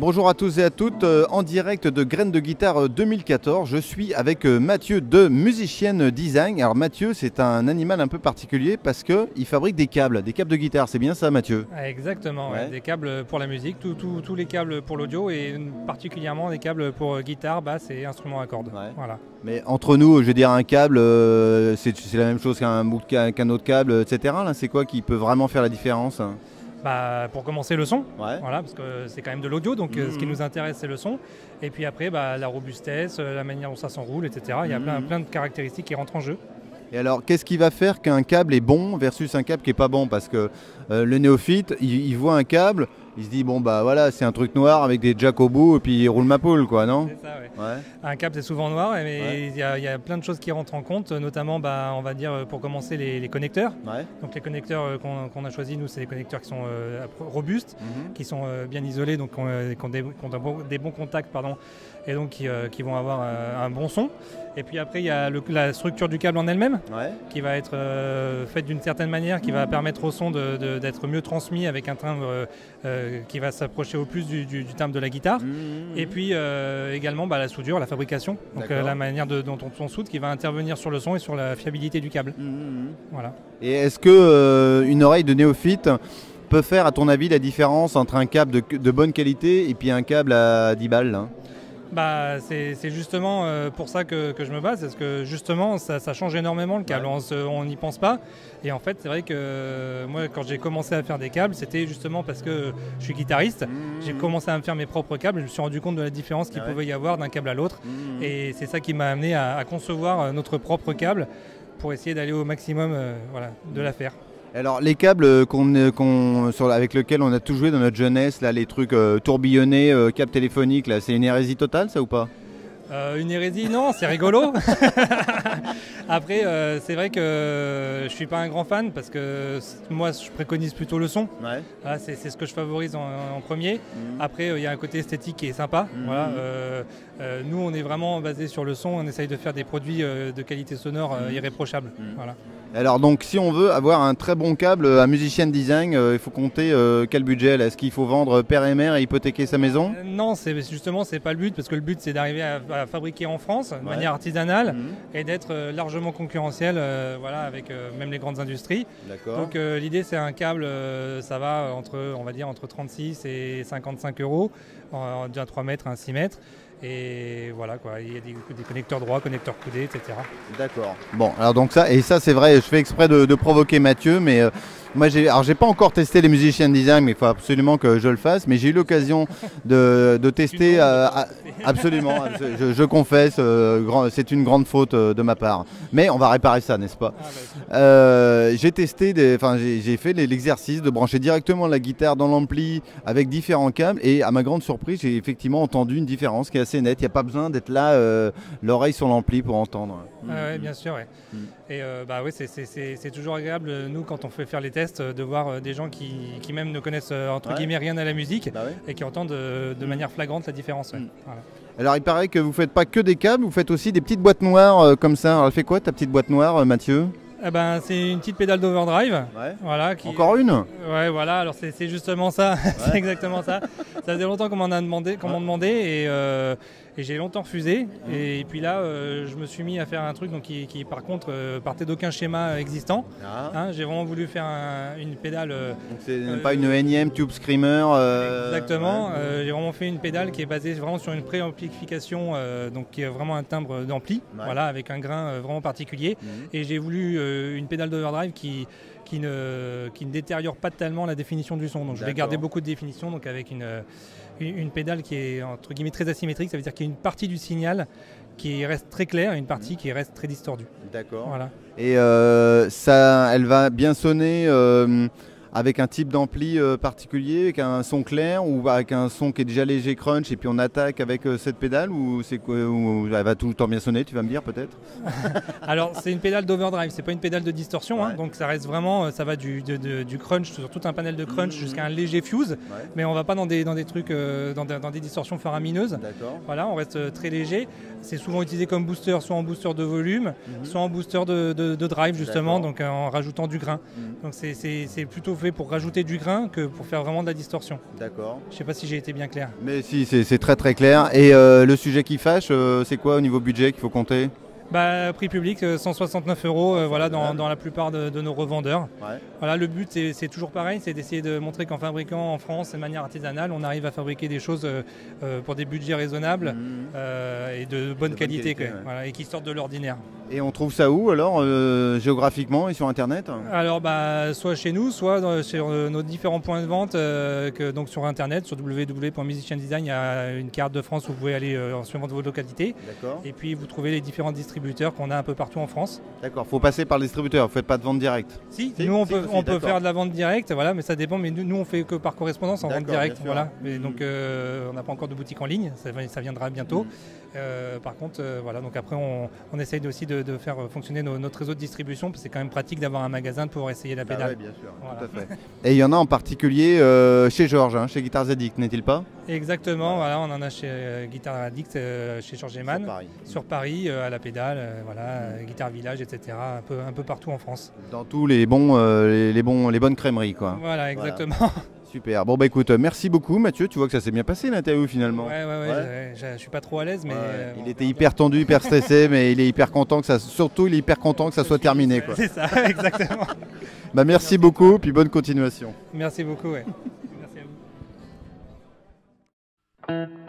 Bonjour à tous et à toutes, en direct de Graines de Guitare 2014, je suis avec Mathieu de Musician's Design. Alors Mathieu, c'est un animal un peu particulier parce qu'il fabrique des câbles de guitare, c'est bien ça Mathieu? Exactement, ouais. Des câbles pour la musique, tous les câbles pour l'audio et particulièrement des câbles pour guitare, basse et instruments à cordes. Ouais. Voilà. Mais entre nous, je veux dire, un câble, c'est la même chose qu'un autre câble, etc. C'est quoi qui peut vraiment faire la différence? Bah, pour commencer le son, ouais. Voilà, parce que c'est quand même de l'audio, donc ce qui nous intéresse c'est le son. Et puis après, la robustesse, la manière dont ça s'enroule, etc. Il y a plein de caractéristiques qui rentrent en jeu. Et alors, qu'est-ce qui va faire qu'un câble est bon versus un câble qui n'est pas bon? Parce que le néophyte, il voit un câble, il se dit, bon bah voilà, c'est un truc noir avec des jacks au bout et puis il roule ma poule, quoi, non? C'est ça, ouais. Ouais. Un câble, c'est souvent noir, mais il y a plein de choses qui rentrent en compte, notamment, on va dire, pour commencer, les connecteurs. Ouais. Donc les connecteurs qu'on a choisis, nous, c'est des connecteurs qui sont robustes, qui sont bien isolés, donc qui ont des bons contacts, pardon, et donc qui vont avoir un bon son. Et puis après, il y a la structure du câble en elle-même, ouais, qui va être faite d'une certaine manière, qui va permettre au son d'être mieux transmis avec un timbre qui va s'approcher au plus du timbre de la guitare. Et puis également la soudure, la fabrication, donc la manière dont on soude qui va intervenir sur le son et sur la fiabilité du câble. Voilà. Et est-ce que une oreille de néophyte peut faire, à ton avis, la différence entre un câble de bonne qualité et puis un câble à 10 balles hein? C'est justement pour ça que je me base, parce que justement ça change énormément le câble, ouais. On n'y pense pas. Et en fait c'est vrai que moi quand j'ai commencé à faire des câbles, c'était justement parce que je suis guitariste, j'ai commencé à me faire mes propres câbles, je me suis rendu compte de la différence qu'il pouvait y avoir d'un câble à l'autre. Et c'est ça qui m'a amené à concevoir notre propre câble pour essayer d'aller au maximum de l'affaire. Alors les câbles avec lesquels on a tout joué dans notre jeunesse, là, les trucs tourbillonnés, câbles téléphoniques, c'est une hérésie totale ça ou pas? Une hérésie, non, c'est rigolo. Après, c'est vrai que je ne suis pas un grand fan parce que moi, je préconise plutôt le son. Ouais. Voilà, c'est ce que je favorise en premier. Après, il y a un côté esthétique qui est sympa. Voilà, nous, on est vraiment basé sur le son. On essaye de faire des produits de qualité sonore irréprochable. Voilà. Alors, donc, si on veut avoir un très bon câble à Musician's Design, il faut compter quel budget? Est-ce qu'il faut vendre père et mère et hypothéquer sa maison? Non, justement, ce n'est pas le but parce que le but, c'est d'arriver à fabriquer en France, de manière artisanale, et d'être largement concurrentiel avec même les grandes industries. Donc l'idée c'est un câble, ça va entre 36 et 55 euros, d'un 3 mètres à un 6 mètres. Et voilà quoi, il y a des connecteurs droits, connecteurs coudés, etc. D'accord. Bon, alors donc ça c'est vrai, je fais exprès de provoquer Mathieu, mais moi j'ai pas encore testé les Musician's Design, mais il faut absolument que je le fasse, mais j'ai eu l'occasion de tester, absolument, je confesse, c'est une grande faute de ma part, mais on va réparer ça, n'est-ce pas? J'ai fait l'exercice de brancher directement la guitare dans l'ampli avec différents câbles, et à ma grande surprise, j'ai effectivement entendu une différence qui est assez nette, il n'y a pas besoin d'être là, l'oreille sur l'ampli pour entendre. Oui, bien sûr, ouais. Et oui, c'est toujours agréable, nous, quand on fait faire les tests, de voir des gens qui même ne connaissent entre guillemets rien à la musique et qui entendent de manière flagrante la différence. Ouais. Voilà. Alors il paraît que vous ne faites pas que des câbles, vous faites aussi des petites boîtes noires comme ça. Alors elle fait quoi ta petite boîte noire, Mathieu? C'est une petite pédale d'overdrive. Ouais. Voilà, encore une? Ouais, voilà, alors c'est justement ça, ouais. C'est exactement ça. Ça faisait longtemps qu'on m'en a demandé, et j'ai longtemps refusé. Et puis là, je me suis mis à faire un truc donc, qui par contre, partait d'aucun schéma existant. Ah. Hein, j'ai vraiment voulu faire une pédale... c'est pas une énième tube screamer exactement, ouais. J'ai vraiment fait une pédale qui est basée vraiment sur une pré-amplification, donc qui est vraiment un timbre d'ampli, ouais, voilà, avec un grain vraiment particulier. Et j'ai voulu... une pédale d'overdrive qui ne détériore pas tellement la définition du son. Donc je vais garder beaucoup de définition, donc avec une pédale qui est entre guillemets très asymétrique, ça veut dire qu'il y a une partie du signal qui reste très claire et une partie qui reste très distordue. D'accord. Voilà. Et elle va bien sonner avec un type d'ampli particulier, avec un son clair ou avec un son qui est déjà léger crunch et puis on attaque avec cette pédale ou c'est quoi, ou elle va tout le temps bien sonner, tu vas me dire peut-être. Alors c'est une pédale d'overdrive, c'est pas une pédale de distorsion, ouais. Hein, donc ça reste vraiment, ça va du crunch sur tout un panel de crunch jusqu'à un léger fuse, ouais. Mais on va pas dans des trucs, dans des distorsions faramineuses. Voilà, on reste très léger. C'est souvent utilisé comme booster, soit en booster de volume, soit en booster de drive justement, donc en rajoutant du grain. Donc c'est plutôt fait pour rajouter du grain que pour faire vraiment de la distorsion. D'accord. Je sais pas si j'ai été bien clair. Mais si, c'est très très clair. Et le sujet qui fâche, c'est quoi au niveau budget qu'il faut compter? Bah, prix public, 169 €, voilà, dans la plupart de nos revendeurs. Ouais. Voilà, le but, c'est toujours pareil, c'est d'essayer de montrer qu'en fabriquant en France, de manière artisanale, on arrive à fabriquer des choses pour des budgets raisonnables et de bonne qualité, ouais. Voilà, et qui sortent de l'ordinaire. Et on trouve ça où alors, géographiquement et sur Internet? Alors, bah, soit chez nous, soit sur nos différents points de vente, donc sur Internet, sur www.musiciandesign, il y a une carte de France où vous pouvez aller en suivant de vos localités. Et puis, vous trouvez les différents distributeurs qu'on a un peu partout en France. D'accord, il faut passer par le distributeur, vous ne faites pas de vente directe? Si, nous on peut faire de la vente directe, voilà, mais ça dépend, mais nous on fait que par correspondance en vente directe, voilà. Et donc on n'a pas encore de boutique en ligne, ça viendra bientôt. Par contre, voilà, donc après on essaye aussi de faire fonctionner notre réseau de distribution, parce que c'est quand même pratique d'avoir un magasin pour essayer la pédale. Ah ouais, bien sûr, voilà. Tout à fait. Et il y en a en particulier chez Georges, hein, chez Guitar Z Addict, n'est-il pas? Exactement, voilà, on en a chez Guitar Addict, chez George Eman, sur Paris, à la pédale, voilà, Guitar Village, etc., un peu partout en France. Dans tous les bons, les bonnes crèmeries, quoi. Voilà, exactement. Voilà. Super. Bon, bah écoute, merci beaucoup Mathieu. Tu vois que ça s'est bien passé l'interview finalement. Ouais. Je suis pas trop à l'aise, mais... bon, il était hyper tendu, hyper stressé, mais il est hyper content que ça... Surtout, il est hyper content que ça soit terminé, quoi. C'est ça, exactement. Bah merci beaucoup, puis bonne continuation. Merci beaucoup, ouais. Merci à vous.